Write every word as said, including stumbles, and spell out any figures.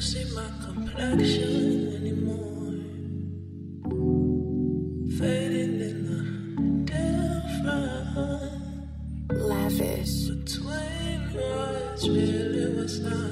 never see my complexion anymore, fading in the difference. Lavish. Between us, really was not.